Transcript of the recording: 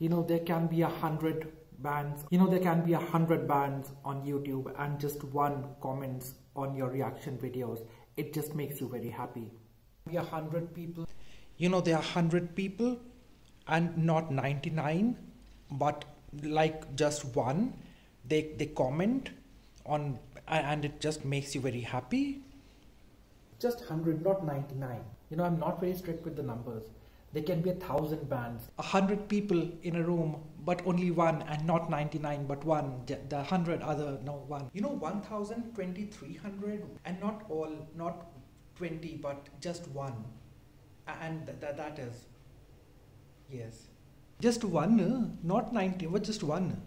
there can be 100 bands, there can be 100 bands on YouTube and just one comments on your reaction videos. It just makes you very happy. 100 people, there are 100 people and not 99, but like just one, they comment on, and it just makes you very happy. Just 100, not 99. I'm not very strict with the numbers. There can be 1,000 bands. 100 people in a room, but only one, and not 99, but one. The 100 other, no, one. 1,000, 2,300, and not all, not 20, but just one. And that is, yes. Just one, not 90, but just one.